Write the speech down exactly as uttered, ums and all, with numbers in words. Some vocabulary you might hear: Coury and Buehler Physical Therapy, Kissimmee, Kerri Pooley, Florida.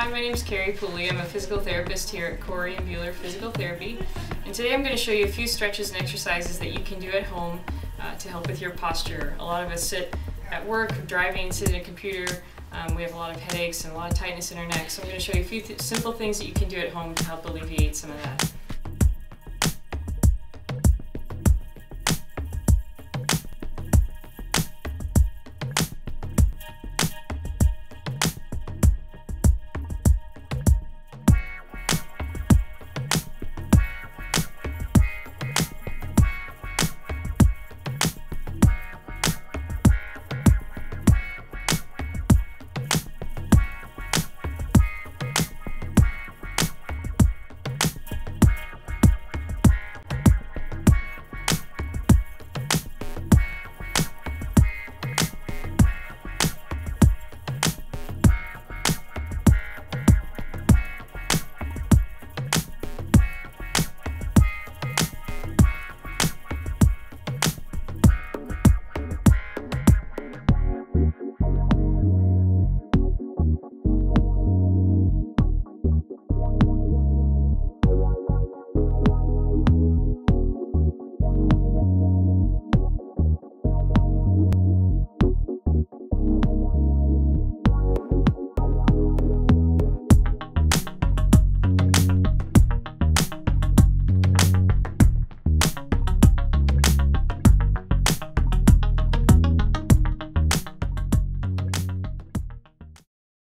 Hi, my name is Kerri Pooley. I'm a physical therapist here at Coury and Buehler Physical Therapy, and today I'm going to show you a few stretches and exercises that you can do at home uh, to help with your posture. A lot of us sit at work, driving, sit at a computer. Um, we have a lot of headaches and a lot of tightness in our neck, so I'm going to show you a few th- simple things that you can do at home to help alleviate some of that.